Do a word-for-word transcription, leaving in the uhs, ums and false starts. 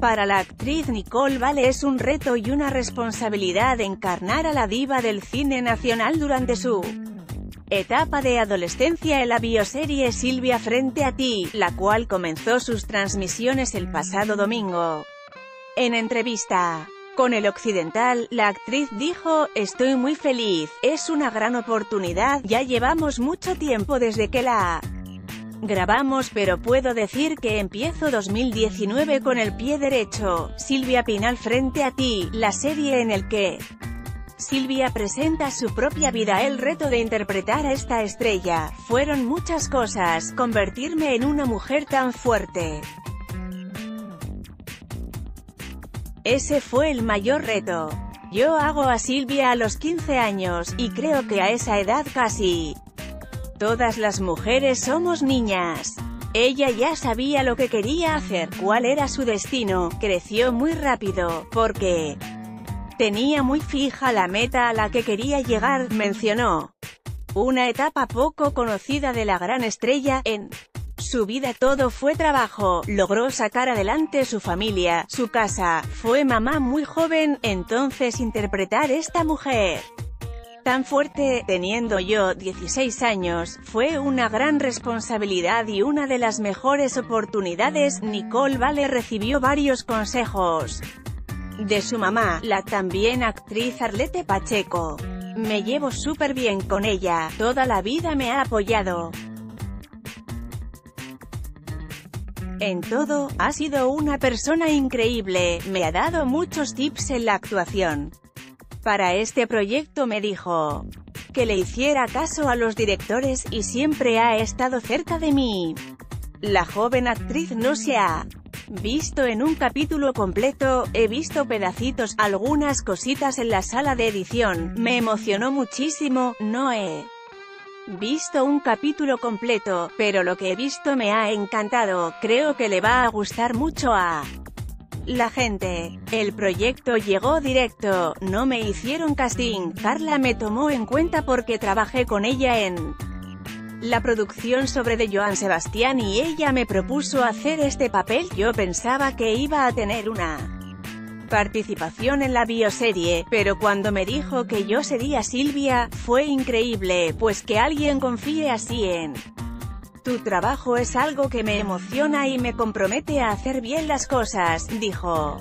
Para la actriz Nicole Vale es un reto y una responsabilidad encarnar a la diva del cine nacional durante su etapa de adolescencia en la bioserie Silvia frente a ti, la cual comenzó sus transmisiones el pasado domingo. En entrevista con El Occidental, la actriz dijo: "Estoy muy feliz, es una gran oportunidad, ya llevamos mucho tiempo desde que la grabamos, pero puedo decir que empiezo dos mil diecinueve con el pie derecho". Silvia Pinal frente a ti, la serie en el que Silvia presenta su propia vida. El reto de interpretar a esta estrella, fueron muchas cosas, convertirme en una mujer tan fuerte. Ese fue el mayor reto. Yo hago a Silvia a los quince años, y creo que a esa edad casi todas las mujeres somos niñas. Ella ya sabía lo que quería hacer, cuál era su destino, creció muy rápido, porque tenía muy fija la meta a la que quería llegar, mencionó. Una etapa poco conocida de la gran estrella, en su vida todo fue trabajo, logró sacar adelante su familia, su casa, fue mamá muy joven, entonces interpretar esta mujer tan fuerte, teniendo yo dieciséis años, fue una gran responsabilidad y una de las mejores oportunidades. Nicole Vale recibió varios consejos de su mamá, la también actriz Arlete Pacheco. Me llevo súper bien con ella, toda la vida me ha apoyado en todo, ha sido una persona increíble, me ha dado muchos tips en la actuación. Para este proyecto me dijo que le hiciera caso a los directores, y siempre ha estado cerca de mí. La joven actriz no se ha visto en un capítulo completo, he visto pedacitos, algunas cositas en la sala de edición, me emocionó muchísimo, no he visto un capítulo completo, pero lo que he visto me ha encantado, creo que le va a gustar mucho a la gente. El proyecto llegó directo, no me hicieron casting, Carla me tomó en cuenta porque trabajé con ella en la producción sobre de Joan Sebastián y ella me propuso hacer este papel. Yo pensaba que iba a tener una participación en la bioserie, pero cuando me dijo que yo sería Silvia, fue increíble, pues que alguien confíe así en tu trabajo es algo que me emociona y me compromete a hacer bien las cosas, dijo.